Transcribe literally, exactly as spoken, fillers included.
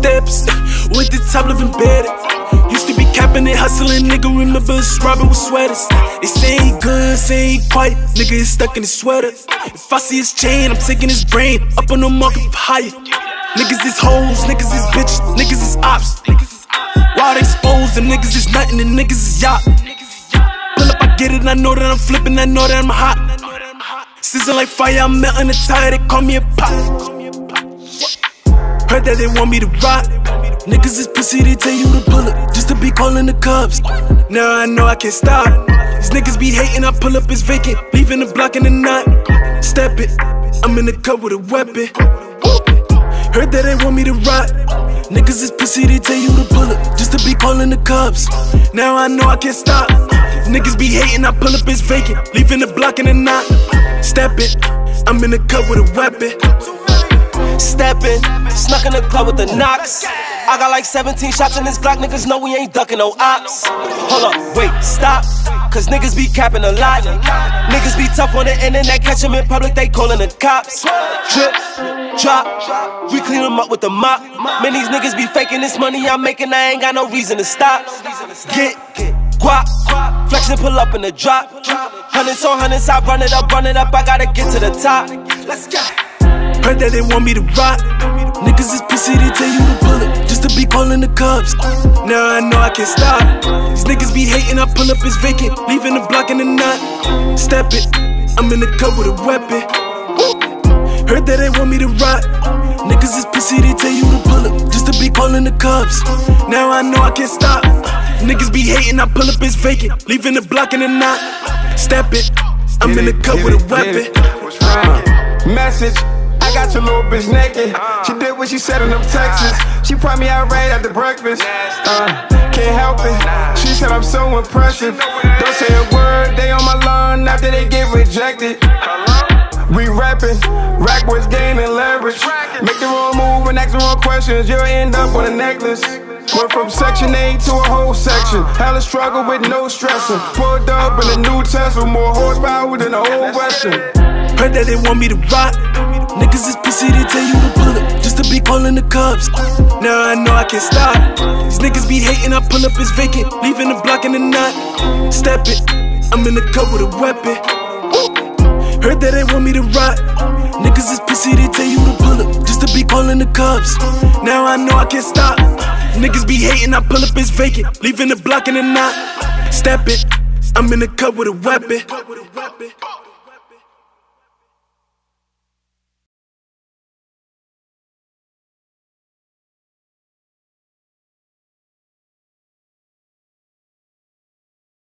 steps, with the top living better. Used to be capping and hustling, nigga, remember us robbing with sweaters. They say he good, say he quite, nigga is stuck in his sweater. If I see his chain, I'm taking his brain, up on the market for hire. Niggas is hoes, niggas is bitches, niggas is ops. Why they exposed, them niggas is nothing and niggas is yacht. Pull up, I get it, I know that I'm flipping, I know that I'm hot. Sizzling like fire, I'm melting the tire, they call me a pop. Heard that they want me to rock. Niggas is pussy, they tell you to pull up just to be calling the cops. Now I know I can't stop. These niggas be hating, I pull up, it's vacant, leaving the block in the night. Step it, I'm in the cut with a weapon. Heard that they want me to rock. Niggas is pussy, they tell you to pull up just to be calling the cops. Now I know I can't stop. Niggas be hating, I pull up, it's vacant, leaving the block in the night. Step it, I'm in the cut with a weapon. Steppin', snuck in the club with the knocks. I got like seventeen shots in this Glock, niggas know we ain't duckin' no ops. Hold up, wait, stop, cause niggas be capping a lot. Niggas be tough on the internet, catch them in public, they callin' the cops. Drip, drop, we clean them up with the mop. Man, these niggas be faking this money I'm making, I ain't got no reason to stop. Get, guap, flexin', pull up in the drop. Hundreds on hundreds, I run it up, run it up, I gotta get to the top. Let's go. Heard that they want me to rock. Niggas is pussy, they tell you to pull up just to be calling the cops. Now I know I can't stop. These niggas be hating, I pull up, it's vacant, leaving the block in the night. Step it, I'm in the cut with a weapon. Heard that they want me to rock. Niggas is pussy, they tell you to pull up just to be calling the cops. Now I know I can't stop. Niggas be hating, I pull up, it's vacant, leaving the block in the night. Step it, I'm in the cut with a weapon. Message. I got your little bitch naked. She did what she said in them Texas. She brought me out right after breakfast. Uh, can't help it. She said I'm so impressive. Don't say a word. They on my lawn after they get rejected. We rapping, rack was gaining leverage. Make the wrong move and ask the wrong questions. You'll end up on a necklace. Went from section eight to a whole section. Hella struggle with no stressor. Pulled up in a new Tesla, more horsepower than the old Western. Heard that they want me to rock. Niggas is pussy, they tell you to pull up just to be calling the cops. Now I know I can't stop. These niggas be hating, I pull up, it's vacant, leaving the block in the night. Step it, I'm in the cut with a weapon. Heard that they want me to rock. Niggas is pussy, they tell you to pull up just to be calling the cops. Now I know I can't stop. Niggas be hating, I pull up, it's vacant, leaving the block in the night. Step it, I'm in the cut with a weapon.